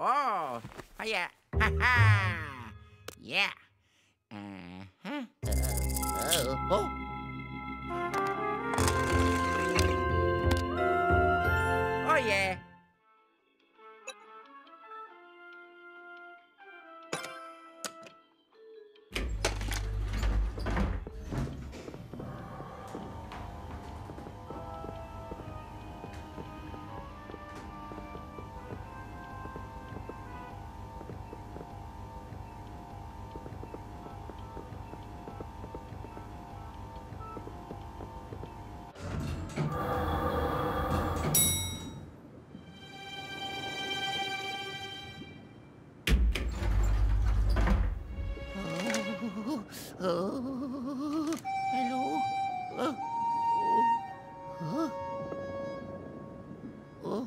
Oh, oh yeah. Ha ha. Yeah. Uh-huh. Oh. Oh yeah. Hello? Huh? Oh.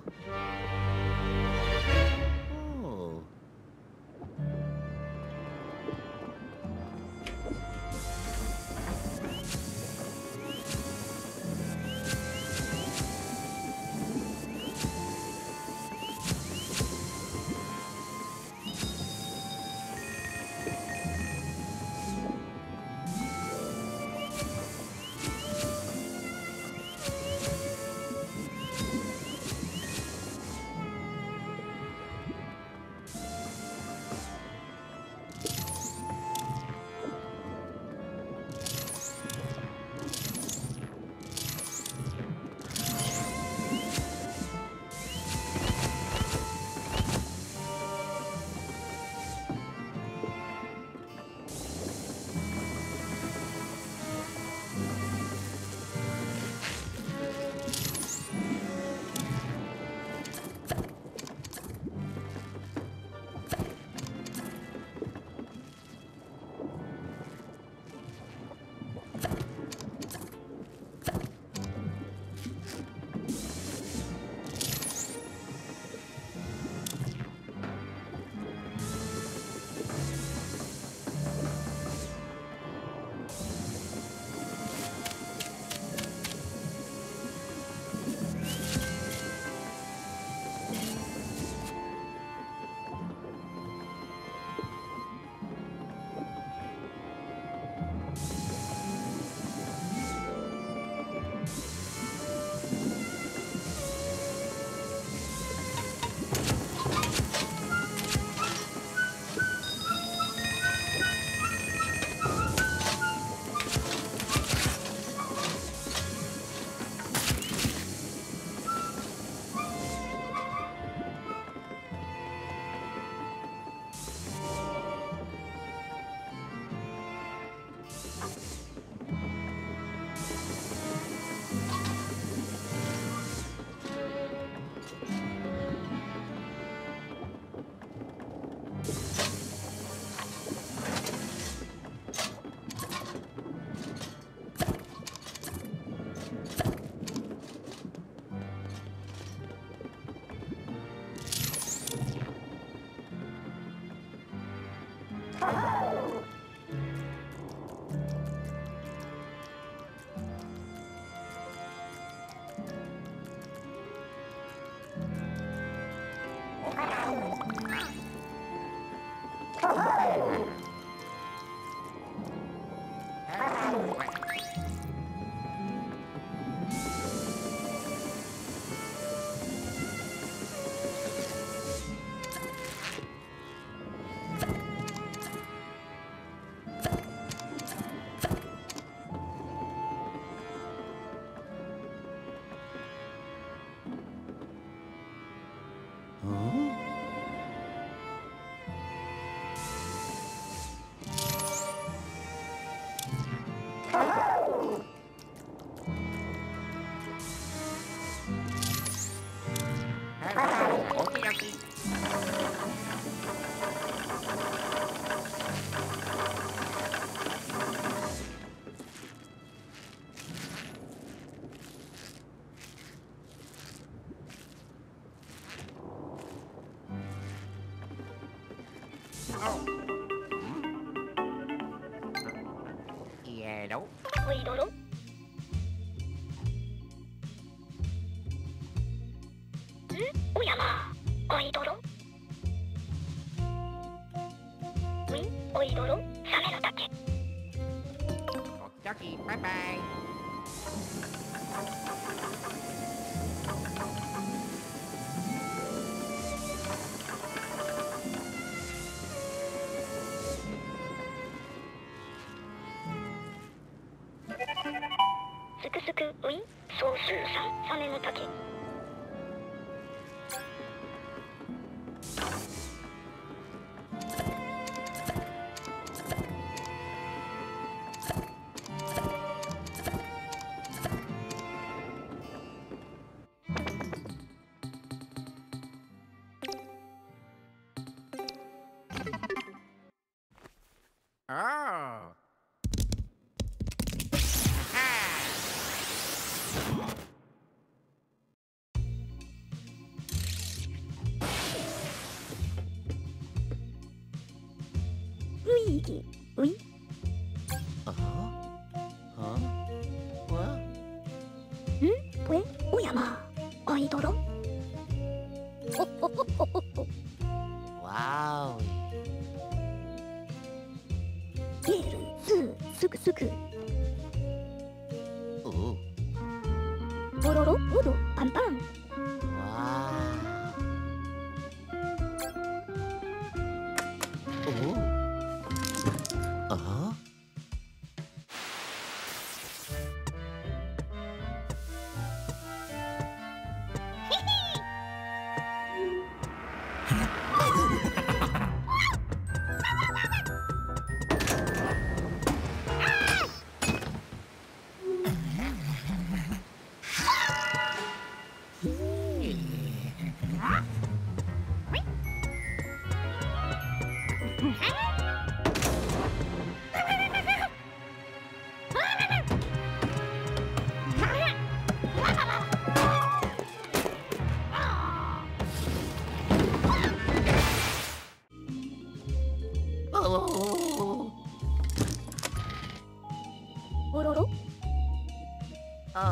Oh. Oidoro? おいろろ、サメの竹。おっとき、バイバイ。Oh. Luigi, oui. Huh? What? Hmm? Where? Oyama. Oidoro. Wow. Suku. Oh. Bororo, Udo, Pan Pan. Wow. Oh. Uh-huh.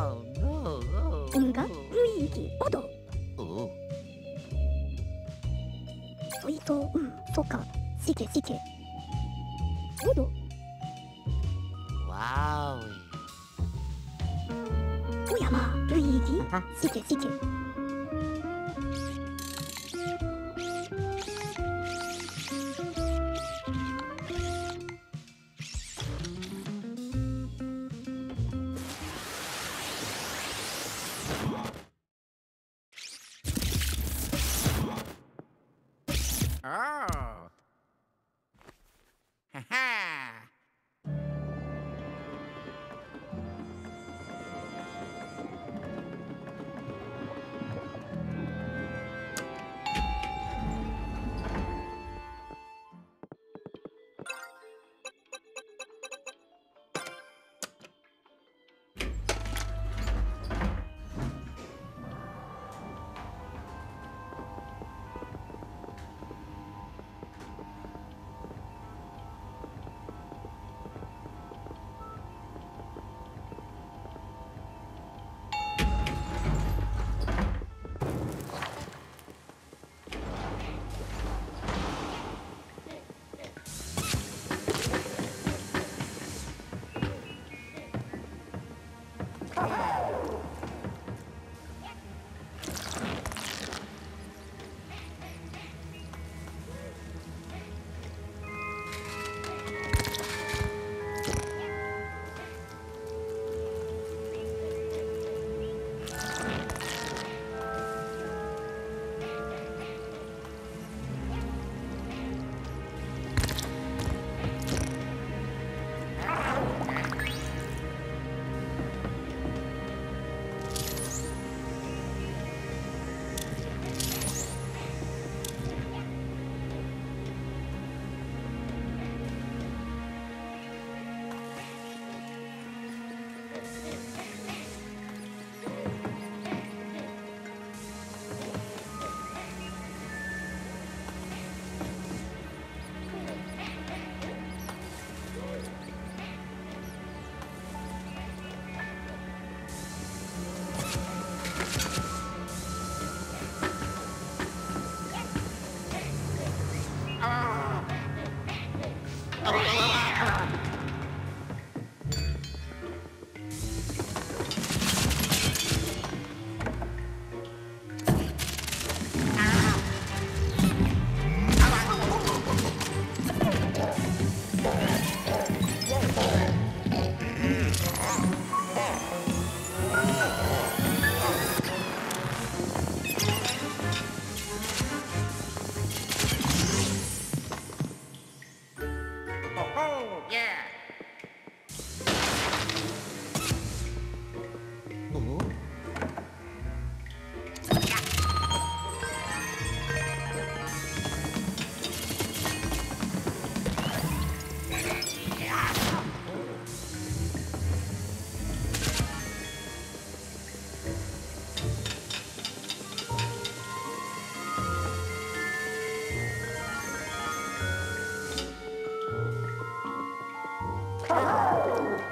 Oh no, oh. Unga, Luigi, Odo. Oh. Suito, Soka, Shike, Shike. Odo. Wow. Oyama, Luigi, Shike, Shike. Oh. Ha ha. Oh.